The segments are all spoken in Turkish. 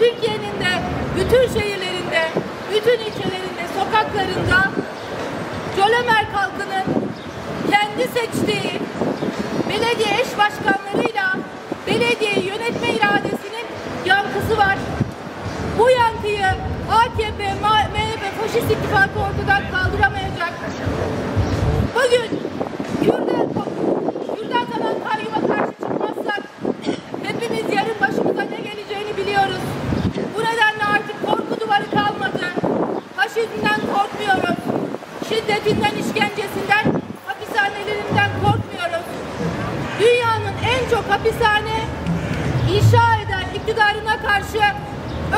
Türkiye'nin de bütün şehirlerinde, bütün ilçelerinde, sokaklarında Cölemert halkının kendi seçtiği belediye eş başkanlarıyla belediyeyi yönetme iradesinin yankısı var. Bu yankıyı AKP, MHP, faşist ittifakı ortadan kaldıramayacak. Bugün Kürden kalan kayyuma karşı çıkmazsak hepimiz yarın başımıza ne geleceğini biliyoruz. Bu nedenle artık korku duvarı kalmadı. Faşizmden korkmuyoruz. Şiddetinden, işkencesinden, hapishanelerinden korkmuyoruz. Dünyanın en çok hapishane inşa eden iktidarına karşı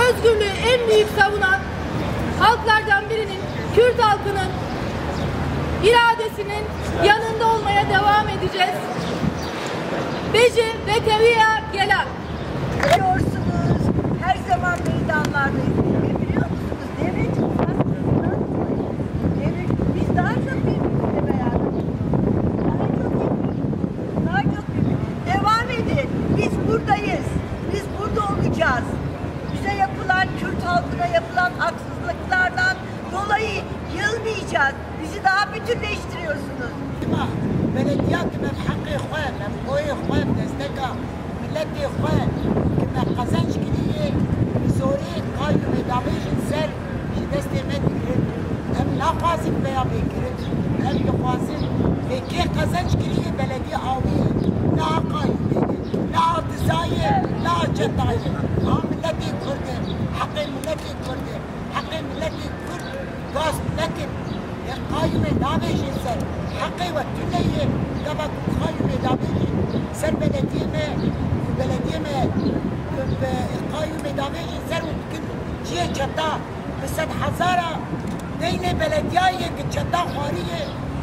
özgürlüğü en büyük savunan halklardan birinin, Kürt halkının iradesinin yanında olmaya devam edeceğiz. Beji Zekeriya Gela. Biliyorsunuz, her zaman meydanlardayız. Ve biliyor musunuz, devlet hastalıklar dolayı. Biz daha çok birbirimizle beraber. Daha çok birbirimiz. Devam edin. Biz buradayız. Biz burada olacağız. Bize yapılan, Kürt halkına yapılan haksızlıklardan dolayı yılmayacağız. Bizi daha bütünleştiriyorsunuz. بلديات من حق إخوان، من قوي إخوان، من أزدكا، من لدي إخوان، كما قزنش كلية، بزورين قايدو بدعميش نسر، جدستي مادي كرد، أم لا قاسم بيابي كرد، أم لقاسم، لكي قزنش كلية بلدي عاوية، لا قايدو، لا عدزاية، لا جدعية، عم لدي كردة، حقي من لدي كردة، حقي من لدي كرد، قاس لكن قايدو بدعميش نسر. حقي والتلية دابا قايم دابيلي سر بلديمة قايم دابيلي سر وكل جيه كتا بسد حزارة دين بلدياية كتا خارية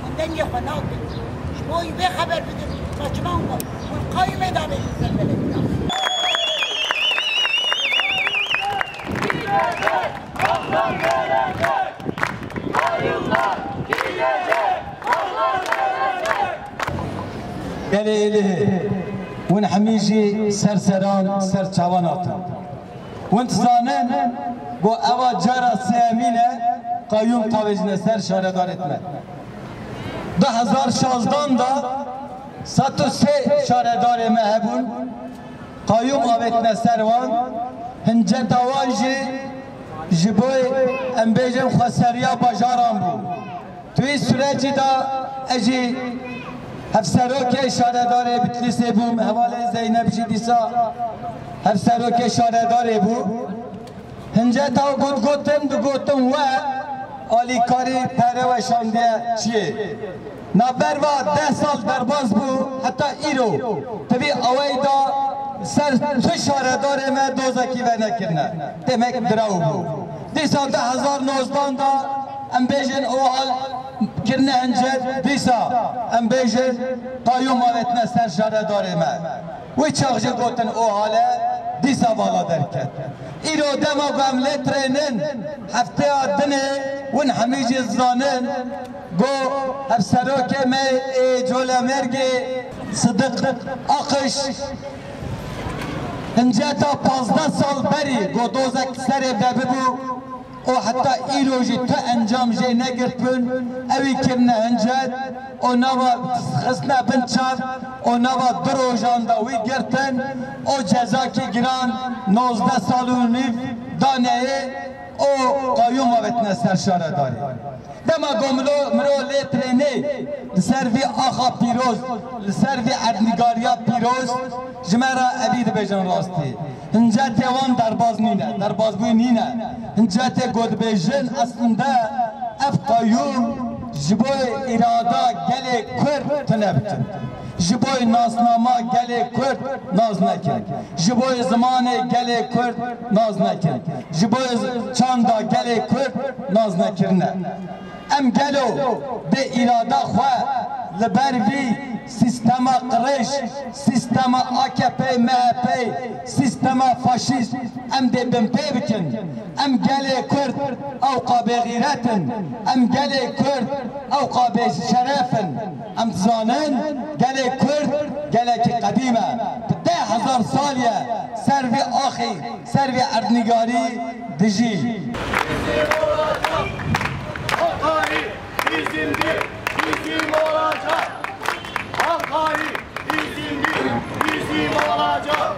الدنيا خناقة شبوي بخبر بدل مجموعة والقايم دابيلي سر بلدياية Gelecek, Allah gelecek, hayırlar gelecek. Geleli, ون حمیجی سرسران سرچوانات. ون تزانن با آواجر سیمینه قیوم توجه سر شرگارت نه. 2016 دا 103 شرگار مهبون قیوم آبت نسروان هنجت آواجی جبوی امبیجم خسریا بازارم بود. توی سرچی دا اجی Hafseroke şaredare bitlise bu havale Zeynep Jidisa Hafseroke şaredare bu Hınca tav gudgutum duggutum ve Ali Kari pere ve şandiye çiye Naberva desal berbaz bu hatta iro Tabi avayda ser tü şaredare me dozaki ve nekirne Demek drav bu Disa da 2019'dan da Embejin oğal kirne hıncer disa Embejin kayyum avetine ser şaredarime Ve çağcı gotin oğale disa bala derket İro demogam letrenin Haftaya dini Vın hamici zanin Go hafseroke me Cölemergi Sıdık akış Hınceta pazda sal beri Go dozak ser evde bu O hatta iloji te encam je ne girpün evi kimne encet o nava hısne binçar o nava drojanda vi girtin o cezaki giran nozda salunif daneye o kayyum avetine serşare dari dema gomlo mro letrene servi aha piroz servi erdnigariya piroz jmera evi de bejan rasti Hıncete van darbaz nine, darbaz bu nine. Hıncete godbejin aslında efkayum jiboy irada gele kür tünebtin. Jiboy naznama gele kür nazneken. Jiboy zamane gele kür nazneken. Jiboy çanda gele kür naznekirne. Em gelo de irada xwe libervi sistema qreş, sistema AKP, MHP, sistema hema faşist em de BMP bikin, em gelê Kurd awqabê gîretin, em gelê Kurd awqabê şerefin, em dizanin gelê Kurd gelekî qedîm e, bi 1000 sal ye servê axî, servê erdnigarî dijî. Bizimdir, bizim olacak. Hakkari bizimdir, bizim olacak.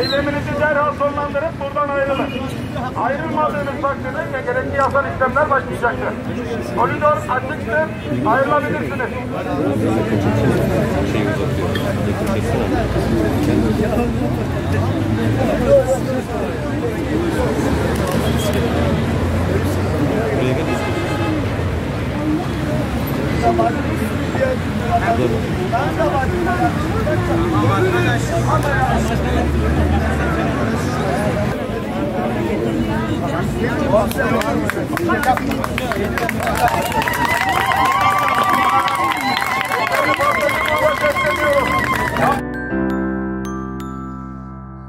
Eyleminizi derhal sonlandırıp buradan ayrılın. Ayrılmadığınız takdirde gerekli yasal işlemler başlayacaktır. Koridor açıktır, ayrılabilirsiniz. Ama